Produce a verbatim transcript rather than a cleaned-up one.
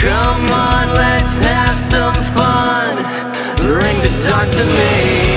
Come on, let's have some fun. Bring the dark to me.